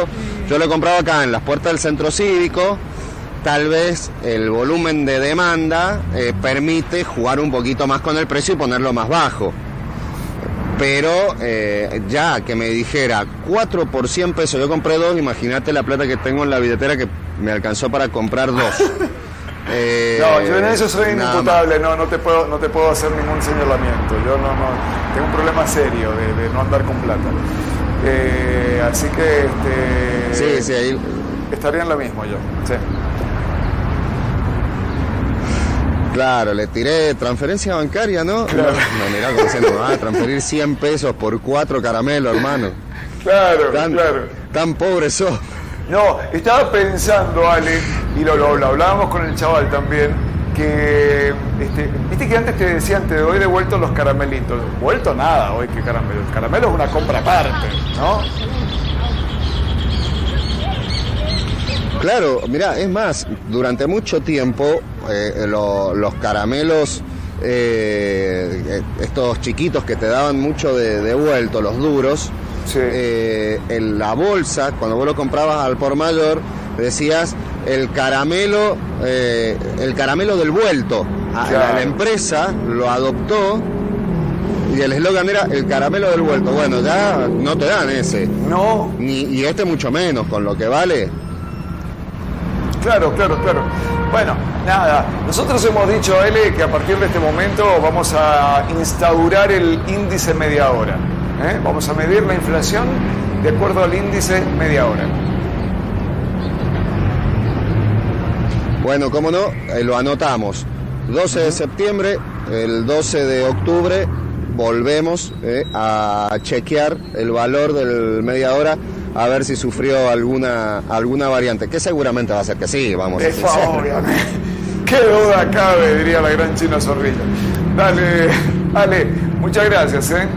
barato. Yo lo he comprado acá en las puertas del centro cívico. Tal vez el volumen de demanda permite jugar un poquito más con el precio y ponerlo más bajo. Pero ya que me dijera 4 por 100 pesos, yo compré 2, imagínate la plata que tengo en la billetera que me alcanzó para comprar 2. No, yo en eso soy inimputable, no te puedo hacer ningún señalamiento. Yo no tengo un problema serio de no andar con plata. Así que sí, ahí estaría en lo mismo yo. Sí. Claro, le tiré transferencia bancaria, ¿no? Claro. No, mirá como se nos va a transferir 100 pesos por 4 caramelos, hermano. Claro, tan pobre sos. No, estaba pensando, Ale, y lo hablábamos con el chaval también, que, viste que antes te decían, te doy de vuelta los caramelitos. Vuelto nada hoy, que caramelo. El caramelo es una compra aparte, ¿no? Claro, mirá, es más, durante mucho tiempo los caramelos, estos chiquitos que te daban mucho de vuelto, los duros, sí. En la bolsa, cuando vos lo comprabas al por mayor, decías el caramelo del vuelto. Claro. La empresa lo adoptó. Y el eslogan era el caramelo del vuelto. Bueno, ya no te dan ese. No. Y este mucho menos, con lo que vale. Claro. Bueno, nada, nosotros hemos dicho, Ale, que a partir de este momento vamos a instaurar el índice media hora. Vamos a medir la inflación de acuerdo al índice media hora. Bueno, cómo no, lo anotamos. 12 de septiembre, el 12 de octubre, volvemos a chequear el valor del media hora. A ver si sufrió alguna variante, que seguramente va a ser que sí, vamos. Eso, obviamente. Qué duda cabe, diría la gran China Zorrilla. Dale, muchas gracias,